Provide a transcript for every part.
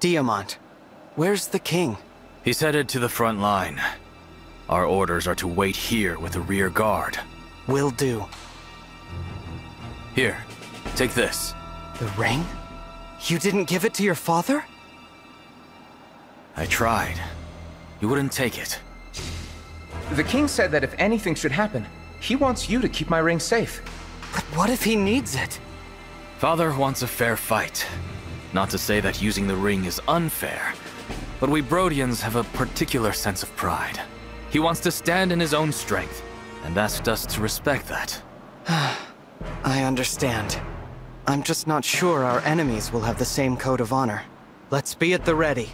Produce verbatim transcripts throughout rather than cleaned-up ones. Diamant, where's the king? He's headed to the front line. Our orders are to wait here with a rear guard. Will do. Here, take this. The ring? You didn't give it to your father? I tried. He wouldn't take it. The king said that if anything should happen, he wants you to keep my ring safe. But what if he needs it? Father wants a fair fight. Not to say that using the ring is unfair, but we Brodians have a particular sense of pride. He wants to stand in his own strength, and asked us to respect that. I understand. I'm just not sure our enemies will have the same code of honor. Let's be at the ready.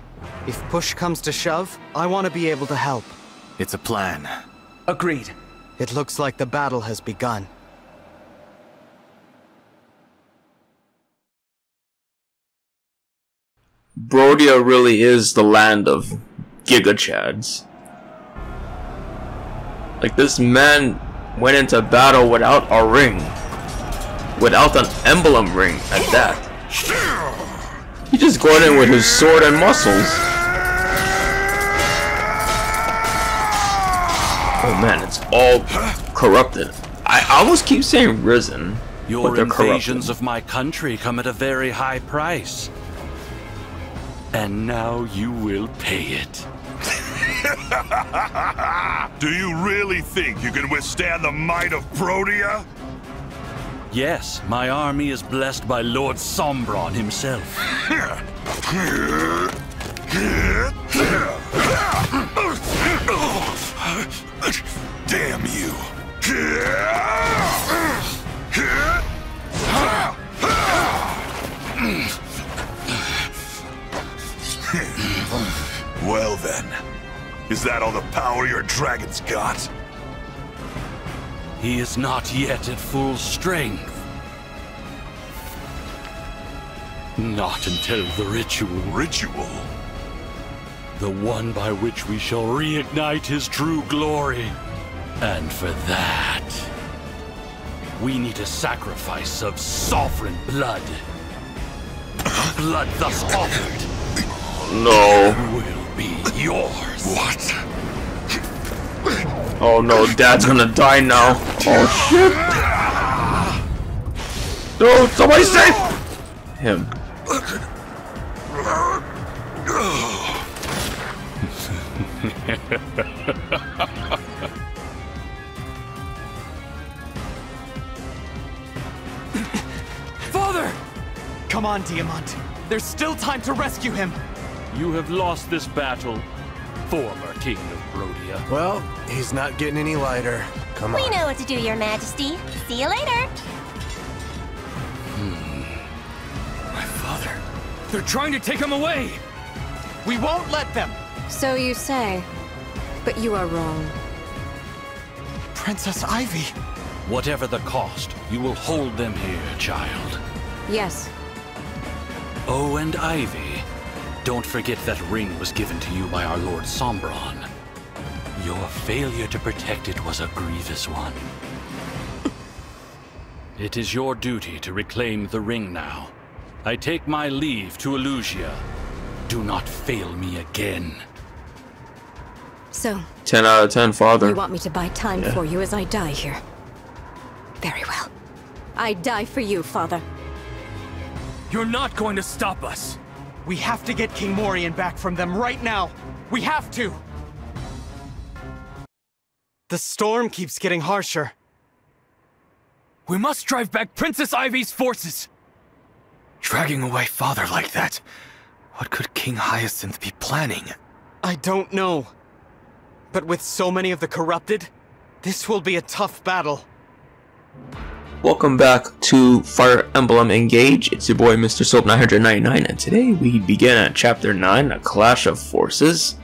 If push comes to shove, I want to be able to help. It's a plan. Agreed. It looks like the battle has begun. Brodia really is the land of gigachads. Like, this man went into battle without a ring. Without an emblem ring at that. He just going in with his sword and muscles. Oh man, it's all corrupted. I almost keep saying risen. Your invasions corrupted. Of my country come at a very high price. And now you will pay it. Do you really think you can withstand the might of Brodia? Yes, my army is blessed by Lord Sombron himself. Damn you. Well then. Is that all the power your dragon's got? He is not yet at full strength. Not until the ritual. Ritual? The one by which we shall reignite his true glory. And for that, we need a sacrifice of sovereign blood. Blood thus offered. No. Will be yours. What? Oh no, Dad's gonna die now. Oh shit. No, somebody save him. Father! Come on, Diamant. There's still time to rescue him. You have lost this battle, former King of Brodia. Well, he's not getting any lighter. Come on. We know what to do, Your Majesty. See you later. Hmm. My father. They're trying to take him away. We won't let them. So you say, but you are wrong. Princess Ivy. Whatever the cost, you will hold them here, child. Yes. Oh, and Ivy. Don't forget that ring was given to you by our Lord Sombron. Your failure to protect it was a grievous one. It is your duty to reclaim the ring now. I take my leave to Elusia. Do not fail me again. So, ten out of ten, Father. You want me to buy time yeah. for you as I die here? Very well. I die for you, Father. You're not going to stop us. We have to get King Morion back from them right now! We have to! The storm keeps getting harsher. We must drive back Princess Ivy's forces! Dragging away Father like that, what could King Hyacinth be planning? I don't know. But with so many of the corrupted, this will be a tough battle. Welcome back to Fire Emblem Engage. It's your boy Mister Soap nine nine nine, and today we begin at Chapter nine, A Clash of Forces.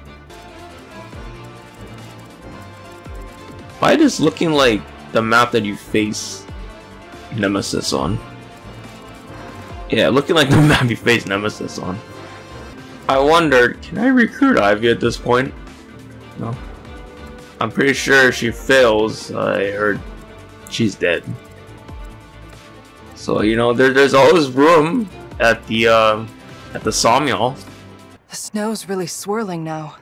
Why does looking like the map that you face Nemesis on? Yeah, looking like the map you face Nemesis on. I wondered, can I recruit Ivy at this point? No. I'm pretty sure if she fails, I heard she's dead. So you know, there, there's always room at the uh, at the sawmill The snow's really swirling now.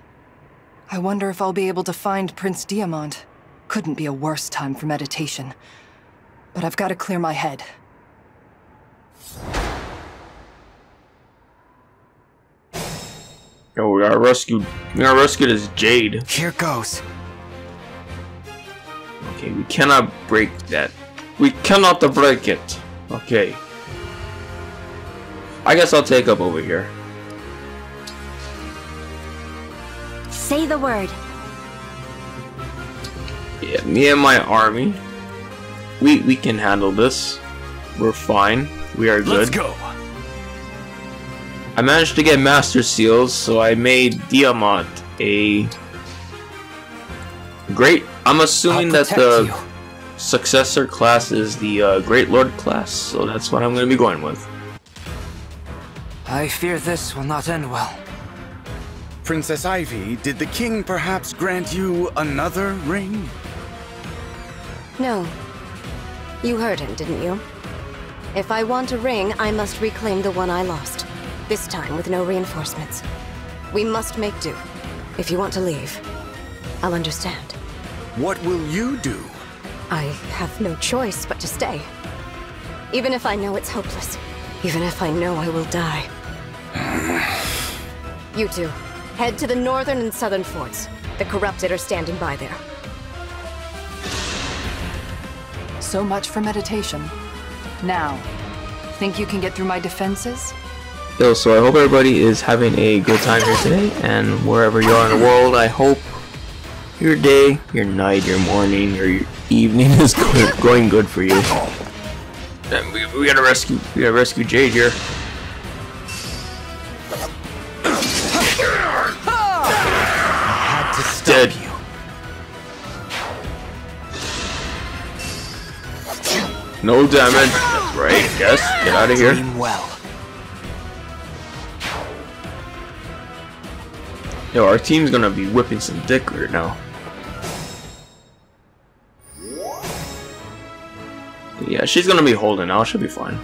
I wonder if I'll be able to find Prince Diamant. Couldn't be a worse time for meditation. But I've got to clear my head. Yo, we got rescued. We got rescued as Jade. Here goes. Okay, we cannot break that. We cannot break it. Okay. I guess I'll take up over here. Say the word. Yeah, me and my army. We we can handle this. We're fine. We are good. Let's go. I managed to get Master Seals, so I made Diamant a great. I'm assuming that the you. successor class is the uh, Great Lord class, so that's what I'm going to be going with. I fear this will not end well. Princess Ivy, did the king perhaps grant you another ring? No. You heard him, didn't you? If I want a ring, I must reclaim the one I lost. This time with no reinforcements. We must make do. If you want to leave, I'll understand. What will you do? I have no choice but to stay. Even if I know it's hopeless. Even if I know I will die. You two, head to the northern and southern forts. The corrupted are standing by there. So much for meditation. Now, think you can get through my defenses? Yo, so I hope everybody is having a good time here today, and wherever you are in the world, I hope your day, your night, your morning, or your evening is good, going good for you. And we, we gotta rescue, we gotta rescue Jade here. I had to stop Dead. you. No damage. That's right. Yes, get out of here. Well. Yo, our team's gonna be whipping some dick right now. Yeah, she's gonna be holding out, she'll be fine.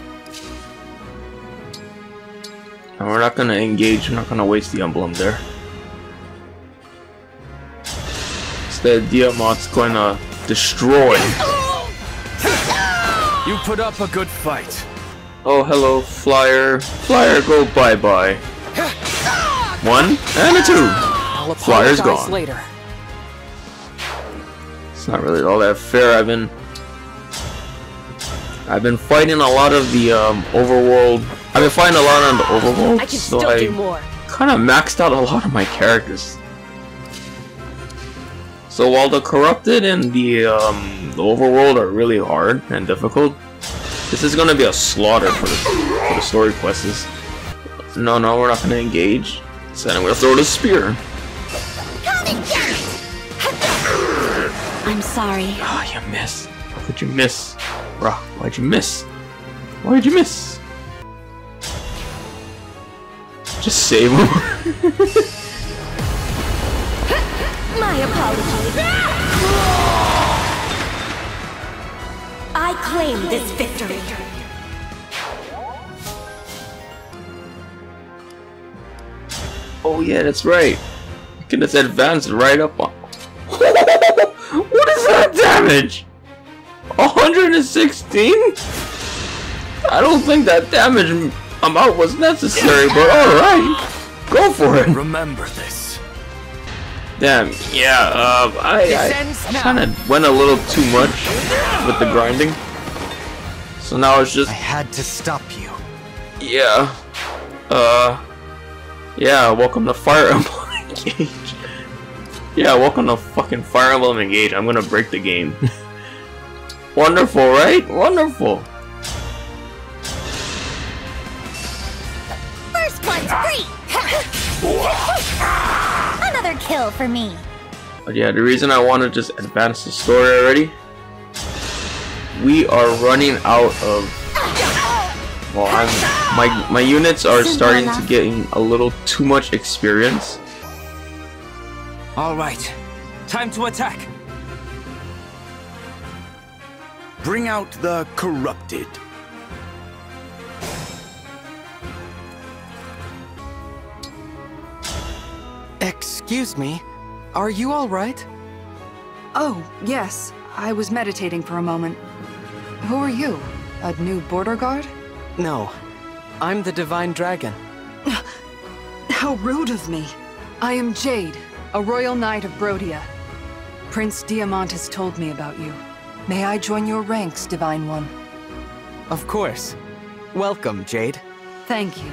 And we're not gonna engage, we're not gonna waste the emblem there. Instead, Diamant's gonna destroy. You put up a good fight. Oh, hello, Flyer. Flyer, go bye-bye. One and a two. Flyer's gone. Later. It's not really all that fair. I've been, I've been fighting a lot of the um, overworld. I've been fighting a lot on the overworld, I so I kind of maxed out a lot of my characters. So while the corrupted and the um, the overworld are really hard and difficult, this is going to be a slaughter for the, for the story quests. No, no, we're not going to engage. So I'm gonna throw the spear. I'm sorry. Ah, oh, you missed. How could you miss? Bruh, why'd you miss? Why'd you miss? Just save him. My apologies. I claim this victory. Oh yeah, that's right. You can just advance right up on. What is that damage? one hundred sixteen? I don't think that damage amount was necessary, but alright. Go for it. Remember this. Damn, yeah, uh, I, I kinda went a little too much with the grinding. So now it's just. I had to stop you. Yeah. Uh. Yeah, welcome to Fire Emblem Engage. Yeah, welcome to fucking Fire Emblem Engage. I'm gonna break the game. Wonderful, right? Wonderful. First one's free. Another kill for me. But yeah, the reason I want to just advance the story already. We are running out of. Well, I'm. My, my units are starting to get a little too much experience. Alright, time to attack! Bring out the corrupted. Excuse me, are you all right? Oh, yes. I was meditating for a moment. Who are you? A new border guard? No. I'm the Divine Dragon. How rude of me. I am Jade, a royal knight of Brodia. Prince Diamant has told me about you. May I join your ranks, Divine One? Of course. Welcome, Jade. Thank you.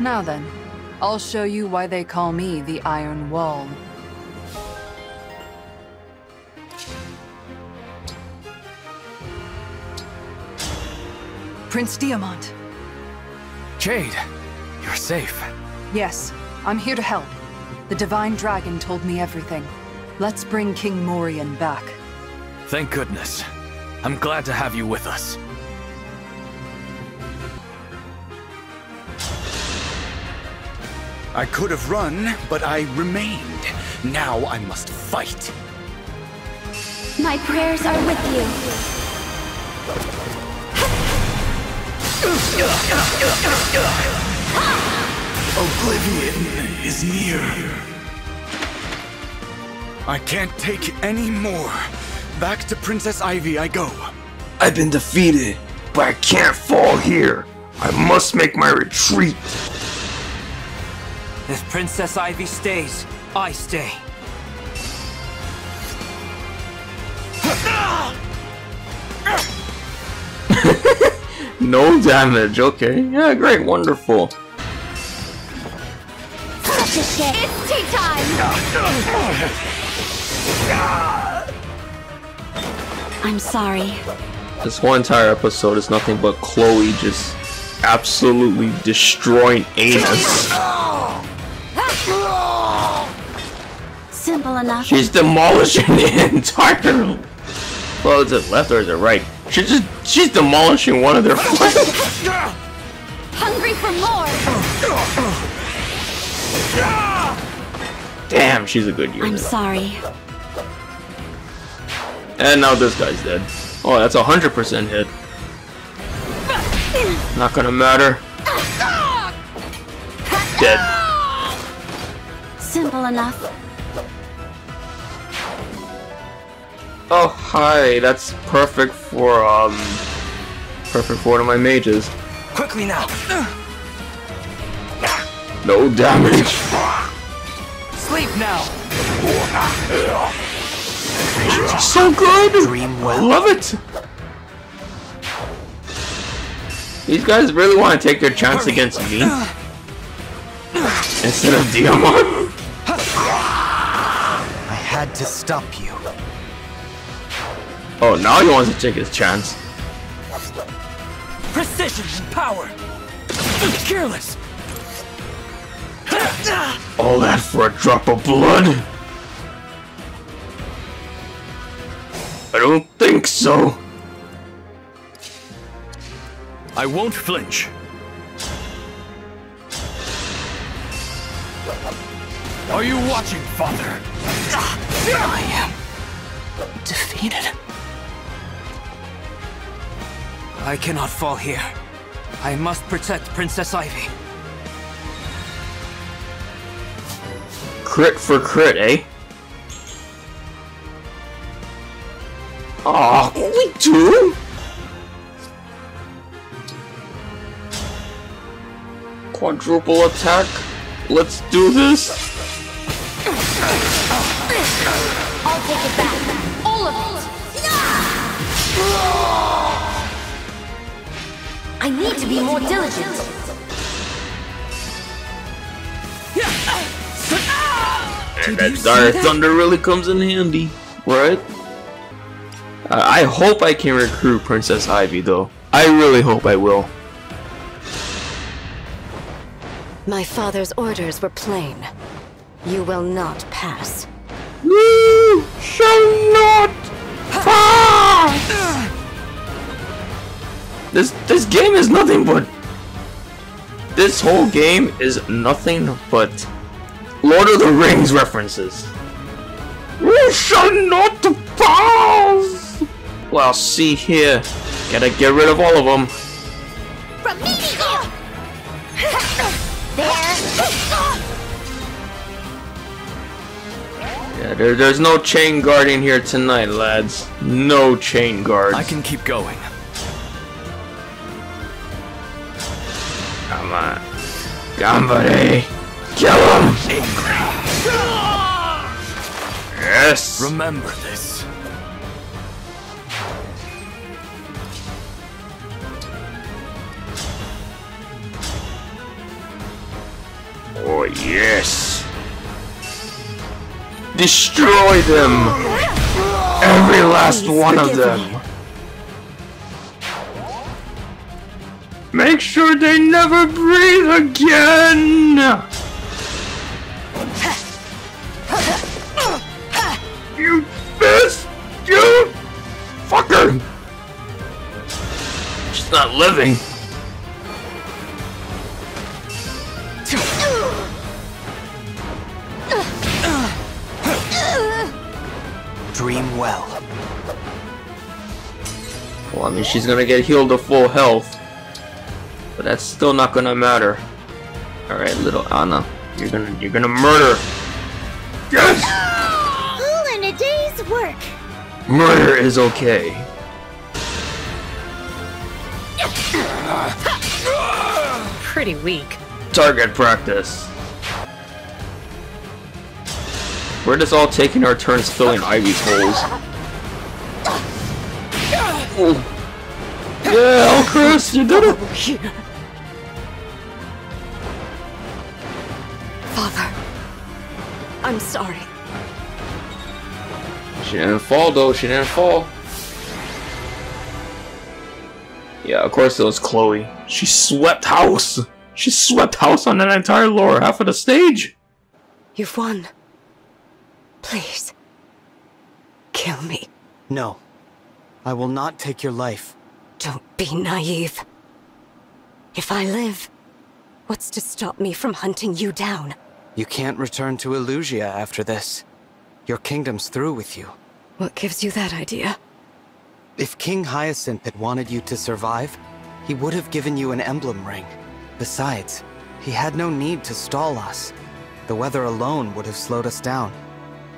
Now then, I'll show you why they call me the Iron Wall. Prince Diamant. Jade, you're safe. Yes, I'm here to help. The Divine Dragon told me everything. Let's bring King Morion back. Thank goodness. I'm glad to have you with us. I could have run, but I remained. Now I must fight. My prayers are with you. Oblivion is near. I can't take any more. Back to Princess Ivy I go. I've been defeated, but I can't fall here. I must make my retreat. If Princess Ivy stays, I stay. No damage, okay. Yeah, great, wonderful. It's tea time! I'm sorry. This whole entire episode is nothing but Chloe just absolutely destroying Anus. Simple enough. She's demolishing the entire room. Well, is it left or is it right? She just she's demolishing one of their friends. Hungry for more. Damn, she's a good unit. I'm sorry. And now this guy's dead. Oh, that's a hundred percent hit. Not gonna matter. Dead. Simple enough. Oh, hi, that's perfect for, um, perfect for one of my mages. Quickly now! No damage! Sleep now! So good! Dream well. I love it! These guys really want to take their chance Hurry. against me? Instead of Diamant? I had to stop you. Oh, now he wants to take his chance. Precision and power! Careless! All that for a drop of blood? I don't think so. I won't flinch. Are you watching, Father? I am defeated. I cannot fall here. I must protect Princess Ivy. Crit for crit, eh? Aw, we do? Quadruple attack. Let's do this. I'll take it back. All of it. No! I need to be more diligent. And that Dire Thunder really comes in handy, right? Uh, I hope I can recruit Princess Ivy, though. I really hope I will. My father's orders were plain. You will not pass. You shall not pass! This this game is nothing but this whole game is nothing but Lord of the Rings references. You shall not pass. Well, see here, gotta get rid of all of them. From me to you. There. Yeah, there, there's no chain guarding here tonight, lads. No chain guards. I can keep going. Come on. Ganbare! Kill him! Yes! Remember this. Oh, yes! Destroy them! Every last Please one of them! Me. Make sure they never breathe again! You best, you fucker! She's not living. Dream well. Well, I mean, she's gonna get healed to full health. But that's still not gonna matter. All right, little Anna, you're gonna you're gonna murder. Yes. All in a day's work. Murder is okay. Pretty weak. Target practice. We're just all taking our turns filling Ivy's holes. Oh. Yeah, Chris, you did it. Father, I'm sorry. She didn't fall though, she didn't fall. Yeah, of course it was Chloe. She swept house. She swept house on that entire lower half of the stage. You've won. Please, kill me. No, I will not take your life. Don't be naive. If I live, what's to stop me from hunting you down? You can't return to Elusia after this. Your kingdom's through with you. What gives you that idea? If King Hyacinth had wanted you to survive, he would have given you an emblem ring. Besides, he had no need to stall us. The weather alone would have slowed us down.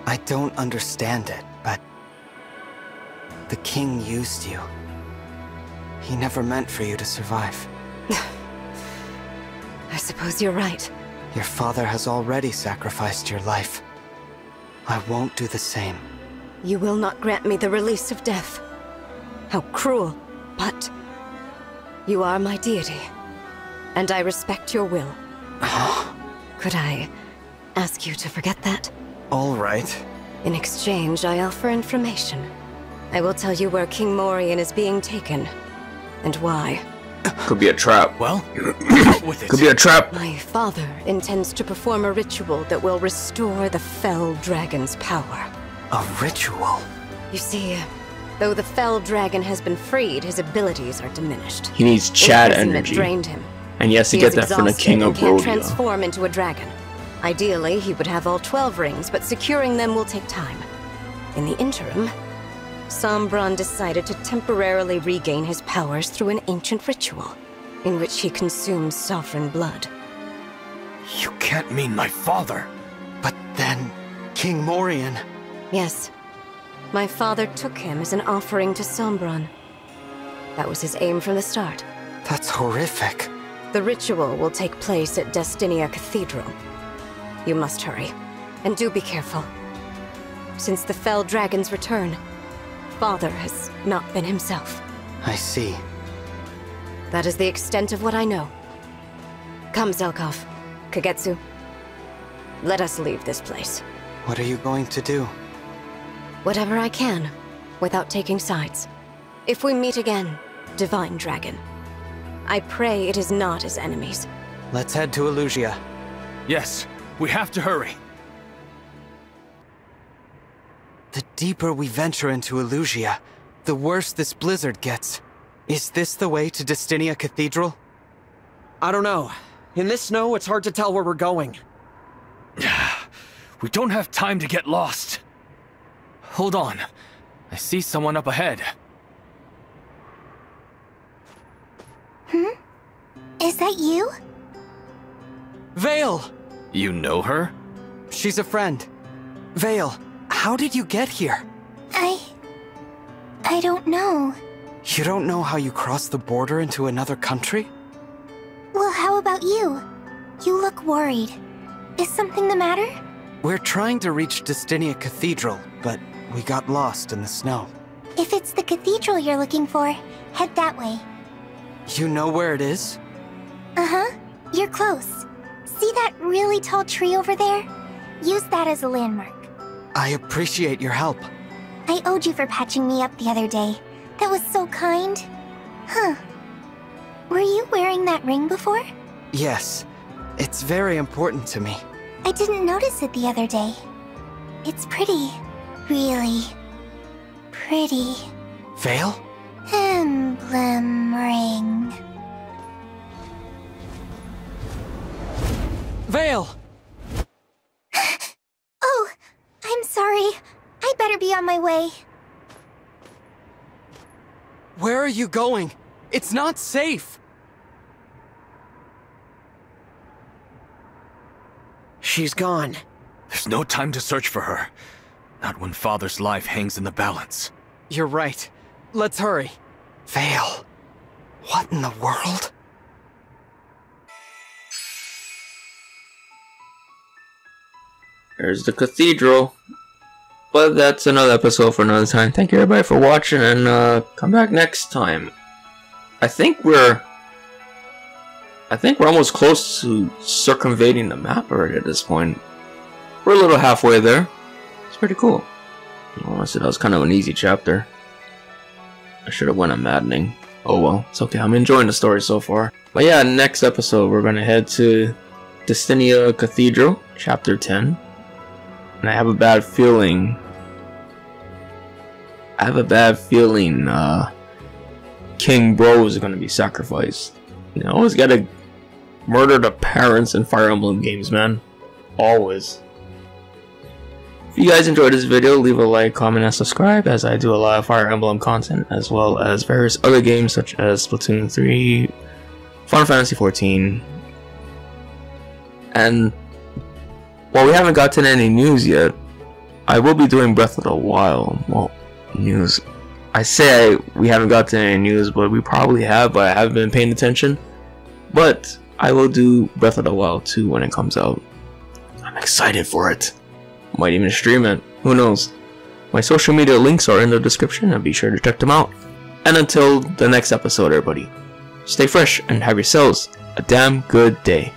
I don't understand it, but the king used you. He never meant for you to survive. I suppose you're right. Your father has already sacrificed your life. I won't do the same. You will not grant me the release of death. How cruel, but you are my deity, and I respect your will. Could I ask you to forget that? All right. In exchange, I offer information. I will tell you where King Morion is being taken. And why? Could be a trap. Well, with it. Could be a trap. My father intends to perform a ritual that will restore the Fell Dragon's power. A ritual? You see, though the Fell Dragon has been freed, his abilities are diminished. He needs Chad energy. Drained him. And he has to he get that from the King of Brodia. He can't transform into a dragon. Ideally, he would have all twelve rings, but securing them will take time. In the interim, Sombron decided to temporarily regain his powers through an ancient ritual, in which he consumes sovereign blood. You can't mean my father! But then, King Morion... Yes. My father took him as an offering to Sombron. That was his aim from the start. That's horrific. The ritual will take place at Destinia Cathedral. You must hurry, and do be careful. Since the Fell Dragon's return, father has not been himself. I see. That is the extent of what I know. Come, Zelkov, Kagetsu. Let us leave this place. What are you going to do? Whatever I can, without taking sides. If we meet again, Divine Dragon, I pray it is not as enemies. Let's head to Elusia. Yes, we have to hurry. The deeper we venture into Elusia, the worse this blizzard gets. Is this the way to Destinia Cathedral? I don't know. In this snow, it's hard to tell where we're going. We don't have time to get lost. Hold on. I see someone up ahead. Hmm? Is that you? Veyle! You know her? She's a friend. Veyle. How did you get here? I... I don't know. You don't know how you crossed the border into another country? Well, how about you? You look worried. Is something the matter? We're trying to reach Destinia Cathedral, but we got lost in the snow. If it's the cathedral you're looking for, head that way. You know where it is? Uh-huh. You're close. See that really tall tree over there? Use that as a landmark. I appreciate your help. I owed you for patching me up the other day. That was so kind. Huh. Were you wearing that ring before? Yes. It's very important to me. I didn't notice it the other day. It's pretty. Really. Pretty. Veyle? Emblem ring. Veyle! Oh, I'm sorry. I better be on my way. Where are you going? It's not safe! She's gone. There's no time to search for her. Not when Father's life hangs in the balance. You're right. Let's hurry. Veyle. What in the world? There's the cathedral. But that's another episode for another time. Thank you everybody for watching, and uh, come back next time. I think we're... I think we're almost close to circumventing the map already at this point. We're a little halfway there. It's pretty cool. Honestly, that was kind of an easy chapter. I should have went on Maddening. Oh well, it's okay. I'm enjoying the story so far. But yeah, next episode we're going to head to Destinia Cathedral, Chapter ten. And I have a bad feeling. I have a bad feeling uh, King Bro is going to be sacrificed. You know, always got to murder the parents in Fire Emblem games, man. Always. If you guys enjoyed this video, leave a like, comment, and subscribe, as I do a lot of Fire Emblem content, as well as various other games such as Splatoon three, Final Fantasy fourteen, and... While we haven't gotten any news yet, I will be doing Breath of the Wild. Well, news. I say I, we haven't gotten any news, but we probably have, but I haven't been paying attention. But I will do Breath of the Wild too when it comes out. I'm excited for it. Might even stream it. Who knows? My social media links are in the description, and be sure to check them out. And until the next episode, everybody, stay fresh and have yourselves a damn good day.